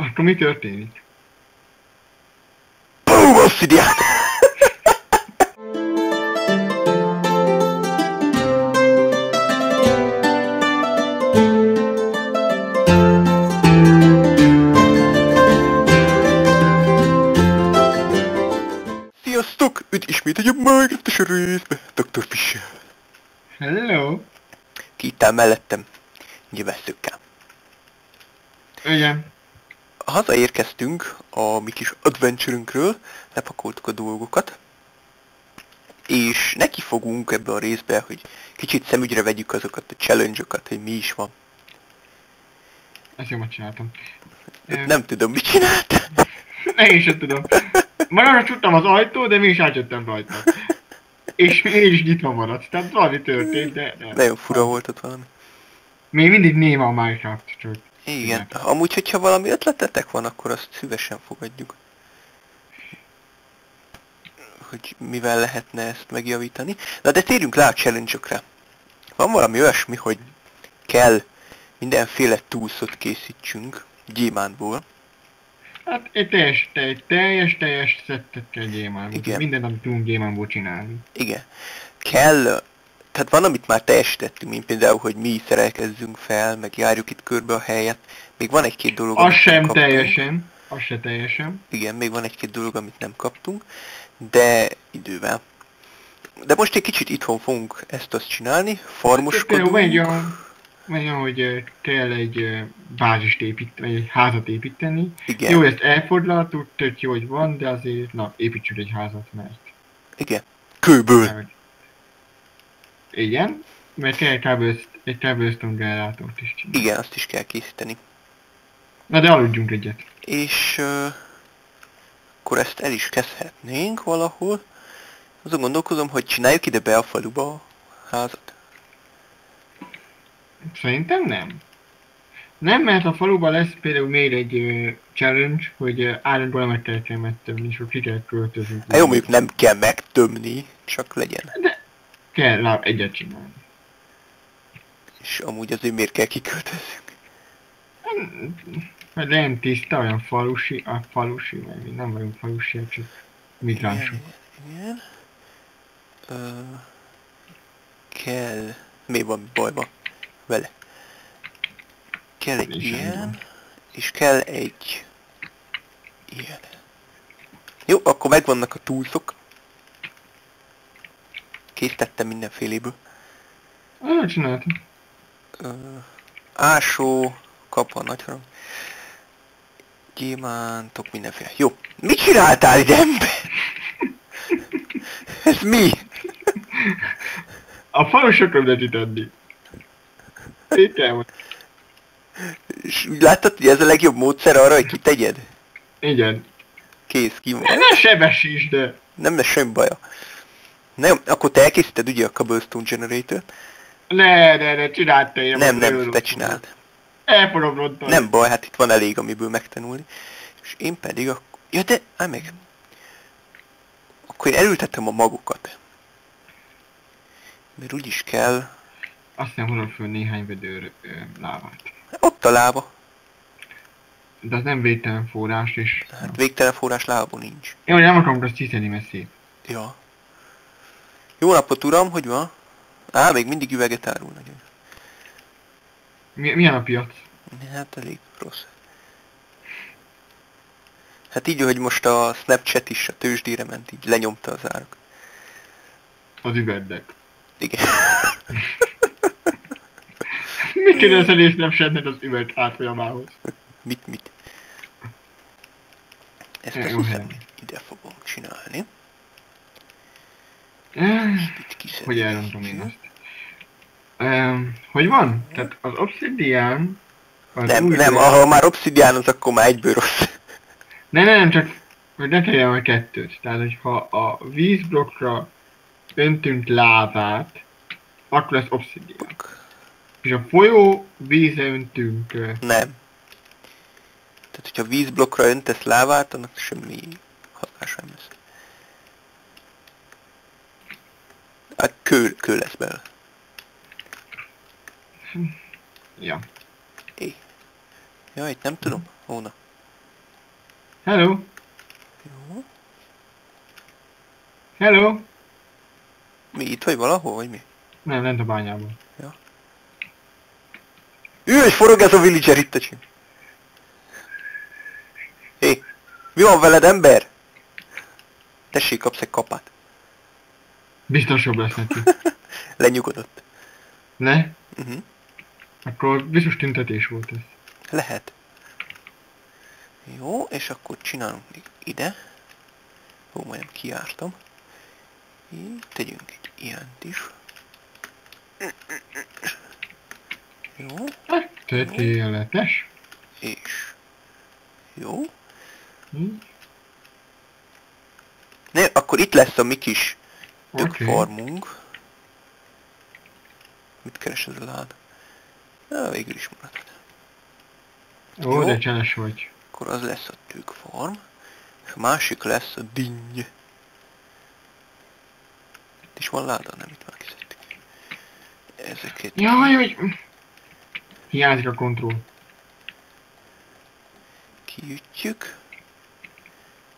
Akkor mi történik? BOOM! Obsidian! Sziasztok! Üdv ismét egy Minecraft-os részbe, DrFish-sel. Hello! Ki itt áll mellettem? Nyövesszőkkel. Igen. Hazaérkeztünk a mi kis adventure-ünkről, lepakoltuk a dolgokat, és neki fogunk ebbe a részbe, hogy kicsit szemügyre vegyük azokat a challenge-okat, hogy mi is van. Ezt jól csináltam. Nem tudom, mit csináltam. Én sem tudom. Magamra csuktam az ajtó, de mégis átjöttem rajta. És én is nyitva maradt. Tehát valami történt, de... Nagyon fura volt ott valami. Még mindig néma a Minecraft, csak... Igen, amúgy, hogyha valami ötletetek van, akkor azt szívesen fogadjuk. Hogy mivel lehetne ezt megjavítani. Na de térjünk rá a challenge-ökre. Van valami olyasmi, hogy kell mindenféle túlszot készítsünk gyémántból. Hát egy teljes szettet kell gyémántból. Minden, amit tudunk gyémántból csinálni. Igen. Kell... Tehát van, amit már teljesítettünk, mint például, hogy mi szerelkezzünk fel, meg járjuk itt körbe a helyet. Még van egy-két dolog, amit nem kaptunk. Teljesen. Az se teljesen. Igen, még van egy-két dolog, amit nem kaptunk, de idővel. De most egy kicsit itthon fogunk ezt-azt csinálni, farmoskodunk. Megyen, hogy kell egy bázist építeni, egy házat építeni. Igen. Jó, ezt elfordulható, tök jó, hogy van, de azért, na, építsük egy házat, mert... Igen. Kőből. Igen, mert kell egy Cobblestone Generátort is csinálni. Igen, azt is kell készíteni. Na de aludjunk egyet. És... akkor ezt el is kezdhetnénk valahol. Azon gondolkozom, hogy csináljuk ide be a faluba a házat. Szerintem nem. Nem, mert a faluban lesz például még egy challenge, hogy állandóan meg kell megtömni, és ki kell költözünk. Hát jó, mondjuk nem kell megtömni, csak legyen. De kell rá egyet csinálni. És amúgy azért miért kell kiköltözzük? Mert nem tiszta, olyan falusi, vagy nem vagyunk falusi, csak migránsok. Igen. Kell... Mi van bajba vele? Kell egy ilyen, és kell egy... ilyen. Jó, akkor megvannak a túlszok. Készítettem mindenféléből. Olyan csináltam. Ásó, kapa, nagyharom. Gyémántok, mindenféle. Jó. Mit csináltál ide, ember? Ez mi? A falosokra lehet adni. Tétel. És úgy láttad, hogy ez a legjobb módszer arra, hogy kitegyed? Igen. Kész, ki van. Ne sebesíts, de... Nem lesz semmi baja. Nem, akkor te elkészíted ugye a Cobblestone Generatort? Ne, csináld te ilyen. Nem, te csináld. Elforoglottad. Nem baj, hát itt van elég, amiből megtanulni. És én pedig akkor... Ja, de, állj meg. Akkor én elültettem a magokat. Mert úgyis kell... Azt nem hozom föl néhány vedőr lávát. Ott a láva. De az nem végtelen forrás, és... Hát végtelen forrás lávából nincs. Jó, nem akarom azt hiszedni messzét. Ja. Jó napot, uram, hogy van? Á, még mindig üveget árul nagyon. Milyen a piac? Hát elég rossz. Hát így, hogy most a Snapchat is a tőzsdére ment, így lenyomta az árak. Az üveddek. Igen. Mit kérdezted és Snapchatnek az üveg átfolyamához? Mit? Ezt azt hiszem, ide fogom csinálni. Hogy elrontom én azt? Hogy van? Tehát az obsidian... Az nem, ha már obsidian az, akkor már egyből rossz. Nem, csak hogy ne tegyem a kettőt. Tehát, hogyha a vízblokkra öntünk lávát, akkor lesz obsidian. És a folyó vízre öntünk... Nem. Tehát, hogyha vízblokkra öntesz lávát, annak semmi hatása nem lesz. Hát kő lesz belőle. Ja. Jaj, itt nem tudom. Hóna. Hello. Jó. Hello. Mi itt vagy valahol, vagy mi? Nem, lent a bányában. Ja. Ő és forog ez a villager itt a csin. Hé, mi van veled, ember? Tessék, kapsz egy kapát. Biztos jobb lesz neki. Lenyugodott. Ne? Uh-huh. Akkor biztos tüntetés volt ez. Lehet. Jó, és akkor csinálunk még ide. Hú, majdnem kijártam. Így, tegyünk egy ilyent is. Jó. Tökéletes. És. Jó. Így. Ne, akkor itt lesz a mi kis tökfarmunk. Mit keres ez a láda? Na, végül is maradhat. Ó, de cseles vagy. Akkor az lesz a tükfarm, és a másik lesz a dinny. Itt is van láda, nem? Itt már kiszedtük. Ezeket... Jaj, hogy... Hiányzik a kontroll. Kiütjük.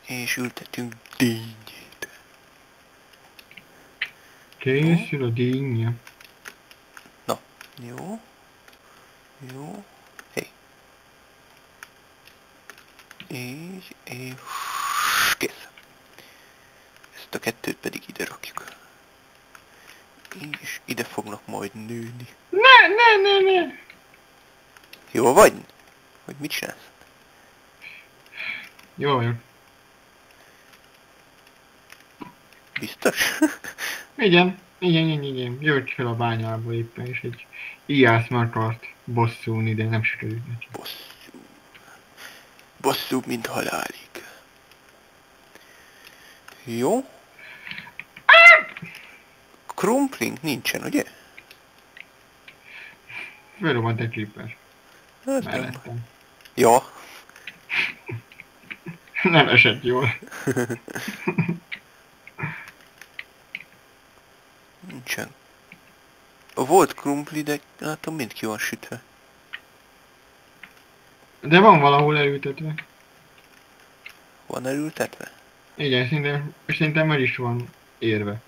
És ültetünk dinnyét. Készül a dinnye. Na, jó. Jó. Így, és kész. Ezt a kettőt pedig ide rakjuk. Így, és ide fognak majd nőni. Ne! Jó vagy? Hogy mit csinálsz? Jó vagyok. Biztos? Igen. Jövök fel a bányába éppen, és egy ijász már akart bosszulni, de nem sikerült neki. Bosszúbb, mint halálig. Jó. Krumplink nincsen, ugye? Fölrobbant egy creeper. Hát mellettem. Ja. Nem esett jól. Nincsen. Volt krumpli, de látom mind ki van sütve. De van valahol elültetve. Van elültetve? Igen, szerintem meg is van érve.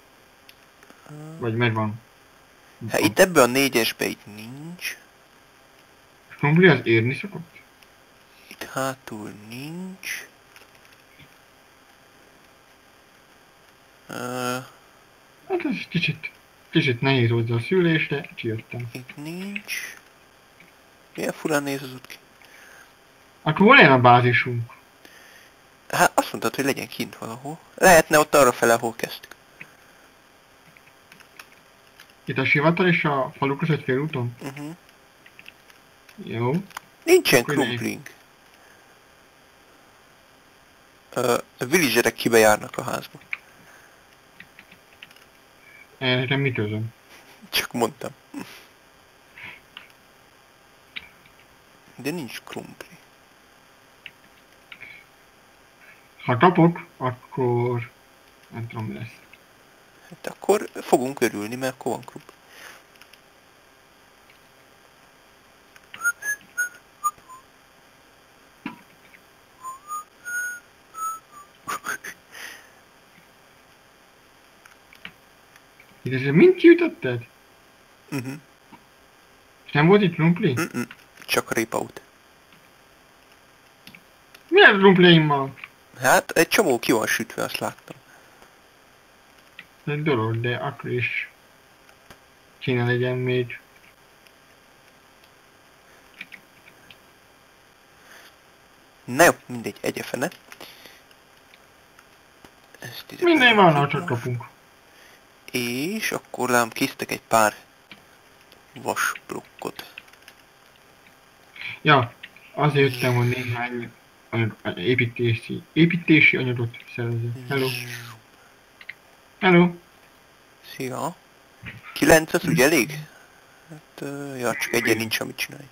Vagy megvan. Hát itt ebben a négyesben itt nincs. Krumpli az érni szokott? Itt hátul nincs. Hát ez kicsit nehéz hozzá a szülésre, kijöttem. Itt nincs. Milyen furán néz az út ki? Akkor hol jön a bázisunk? Hát azt mondtad, hogy legyen kint valahol. Lehetne ott arra fele, ahol kezdtük. Itt a sivatag és a falu között félúton? Uh-huh. Jó. Nincsen krumplink. A villagerek kibejárnak a házba. Én nem mit közöm. Csak mondtam. De nincs krumpli. Ha kapok, akkor... nem tudom, mi lesz. Hát akkor fogunk örülni, mert akkor van krumpli. Itt ezzel mind kiütötted? Uh-huh. És nem volt itt krumpli? Csak ripaut. Milyen krumpliimmal? Hát, egy csomó ki van sütve, azt láttam. Egy dolog, de akkor is kéne legyen még. Na jó, mindegy, egyefene. Minden van, csak kapunk. És akkor lám készítek egy pár vasblokkot. Ja, azért jöttem, hogy néhány építési anyagot szerezek. Hello. Hello. Szia. 9 az ugye elég? Hát, ja, csak egyen nincs, amit csinálj.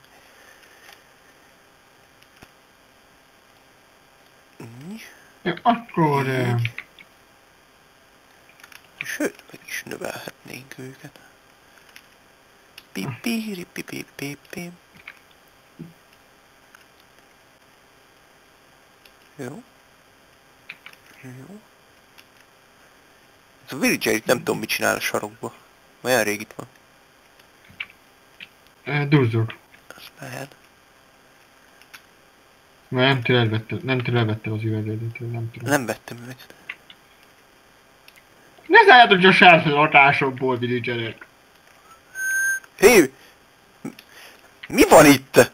Ja, akkor... Sőt, meg is növelhetnénk őket. Pipiripipipipipip. Jó. Ez a villager itt nem tudom mit csinál a sarokba. Olyan rég itt van. Duzzog. Azt lehet. Már nem tőle vettem az üvegedetől, nem tudom. Nem vettem üveget. Ne szálljátok csak sárfőzatásokból, villagerek. Hé! Mi van itt?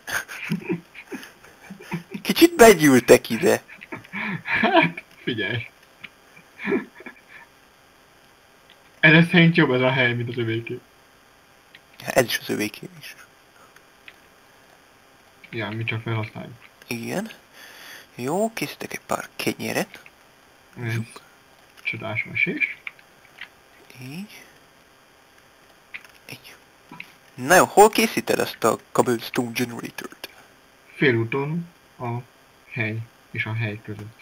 Kicsit begyűltek ide. Hát, figyelj. Ez szerint jobb ez a hely, mint az övéké. Ez is az övéké is. Ja, mi csak felhasználjuk. Igen. Jó, készítek egy pár kenyeret. Csodás mesés. Így. Így. Na jó, hol készíted ezt a Cobblestone Generatort? Félúton a hely és a hely között.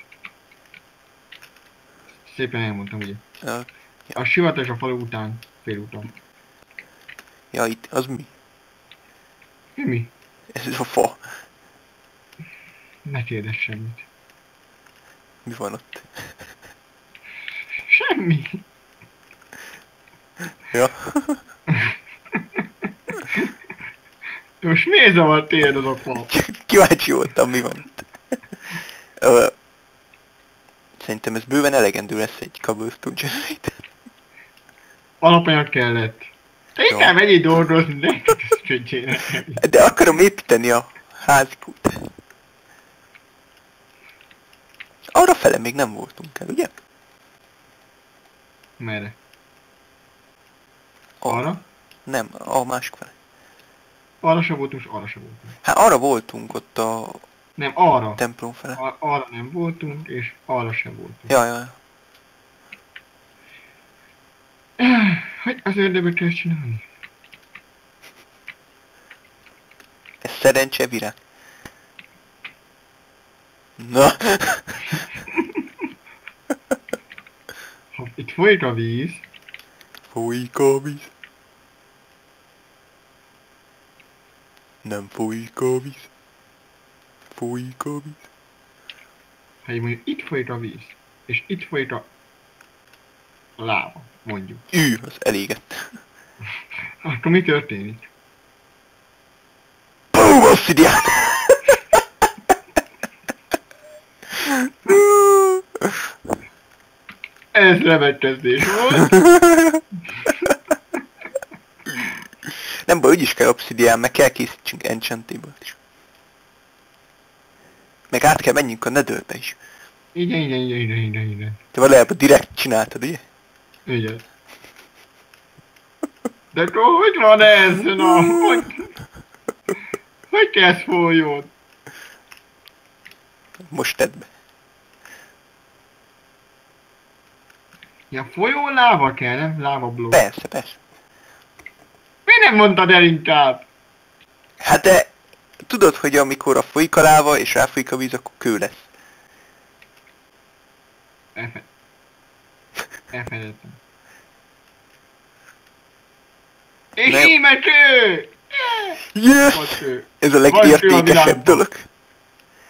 Szépen elmondtam, ugye? Ja. A sivatag és a falu után félúton. Ja, itt, az mi? Mi? Ez a fa. Ne kérdezz semmit. Mi van ott? Semmi. Ja. Most miért zavart téged az a fa? Kíváncsi voltam, mi van itt. Szerintem ez bőven elegendő lesz egy Cobblestone Generator. Alapanyag kellett. Én kell mennyi dolgozni, de csöntjének. De akarom építeni a házkút. Arra fele még nem voltunk el, ugye? Merre? Arra? Nem, a másik fele. Arra sem voltunk, és arra sem voltunk. Hát arra voltunk ott a... Nem, arra. Templom fele. Arra nem voltunk, és arra sem voltunk. Jajaj. Hogy az ördögbe kell csinálni? Ez szerencse virág. Na! Itt folyik a víz. Folyik a víz. Nem folyik a víz. Folyik a víz. Hát mondjuk itt folyik a víz. És itt folyik a... láva, mondjuk. Ő, az elégett. Akkor mi történik? BOOM! Obsidian! Ez remek kezdés volt. Nem baj, úgyis kell obszidián, meg kell készítsünk enchantable-t is. Meg át kell menjünk a netherbe is. Igen. Te valójában direkt csináltad, ugye? Igen. De akkor hogy van ez? Na, hogy kell folyjon? Most tedd be. Ja, folyó láva kell, nem? Lávablokk. Persze, persze. Miért nem mondtad el inkább? Hát de... tudod, hogy amikor a folyik a láva és ráfolyik a víz, akkor kő lesz. Elfelejtettem. És íme kő! Yes! Ez a legértékesebb dolog.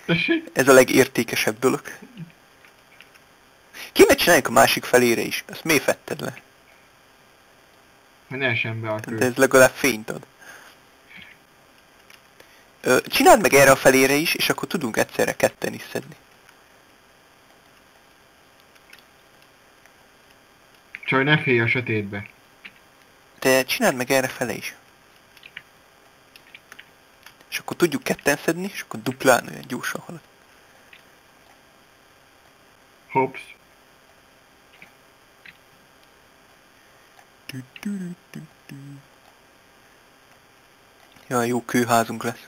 Tessék? Ez a legértékesebb dolog. Kéne csináljuk a másik felére is, ezt miért fetted le? Ne essen be a kő. De ez legalább fényt ad. Csináld meg erre a felére is, és akkor tudunk egyszerre ketten is szedni. Csak ne félj a sötétbe. De csináld meg erre fele is. És akkor tudjuk ketten szedni, és akkor duplán olyan gyorsan halad. Hopsz. Ja, jó kőházunk lesz.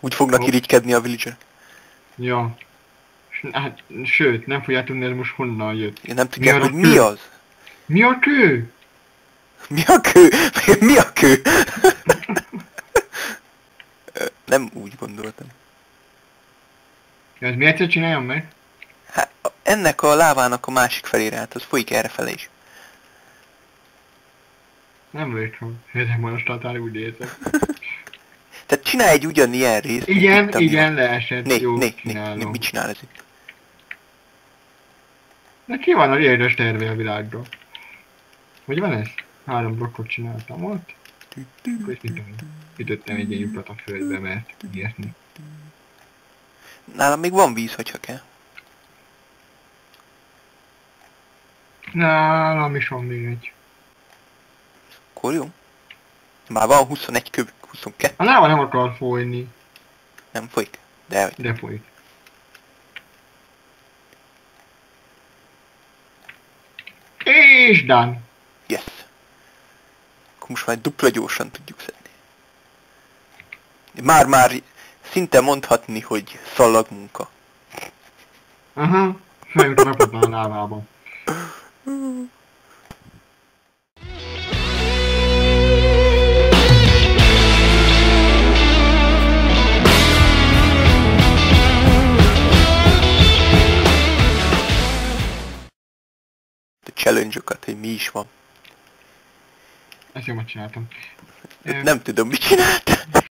Úgy fognak irigykedni a villagerek. Ja. Hát, sőt, nem fogják tudni, ez most honnan jött. Én nem tudják, hogy mi az. Mi a kő? Mi a kő? Mi a kő? Nem úgy gondoltam. Ja, ez miért csináljam meg? Hát, ennek a lávának a másik felére, hát az folyik errefele is. Nem végtem, ezek van a statár, úgy érzek. Tehát csinálj egy ugyanilyen részt. Igen, igen, leesett, jó, csinálom. Mit csinál ez itt? De ki van a rédes tervé a világról? Hogy van ez? 3 blokkot csináltam ott. Akkor mit tudom, ütöttem egy lyukat a földbe, mert ilyesmi. Nálam még van víz, hogyha kell. Nálam is van még egy. Akkor jó. Már van 21 köv, 22. A láva nem akar folyni. Nem folyik, de... De folyik. És done! Yes! Akkor most már dupla gyorsan tudjuk szedni. Már-már szinte mondhatni, hogy szallagmunka. Aha, főleg napodban a lávában. Challenge-okat, hogy mi is van. Ezt jól csináltam. Nem tudom, mit csináltam.